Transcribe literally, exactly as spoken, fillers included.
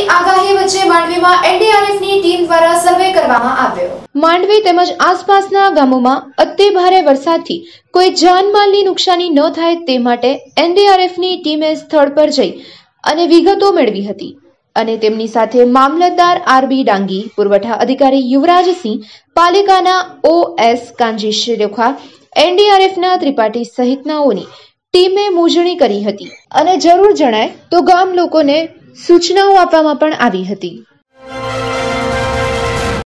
ની આગાહી વચ્ચે માંડવીમાં એન ડી આર એફ ની ટીમ દ્વારા સર્વે કરવામાં આવ્યો। માંડવી તેમજ આસપાસના ગામોમાં અતિ ભારે વરસાદથી કોઈ જાનમાલની નુકસાની ન થાય તે માટે એન ડી આર એફ ની ટીમે સ્થળ પર જઈ અને વિગતો મેળવી હતી અને તેમની સાથે મામલતદાર આરબી ડાંગી, પુરવઠા અધિકારી યુવરાજ સિંહ, પાલિકાના O S Kanji Shrirekha, N D R એફના ત્રિપાઠી સહિતનાઓની ટીમે મોજણી કરી હતી અને જરૂર જણાય તો ગામ લોકોને સૂચનાઓ આપવામાં પણ આવી હતી।